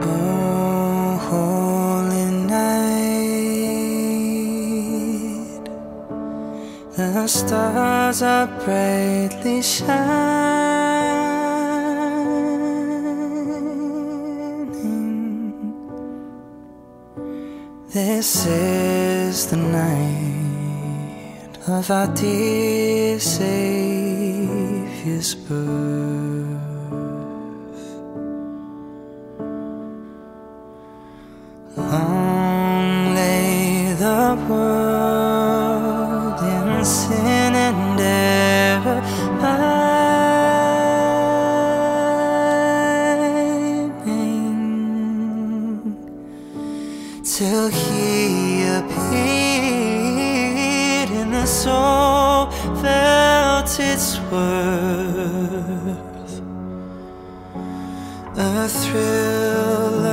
O holy night, the stars are brightly shining. This is the night of our dear Saviour's birth. Long lay the world in sin and error pining, till He appeared and the soul felt its worth. A thrill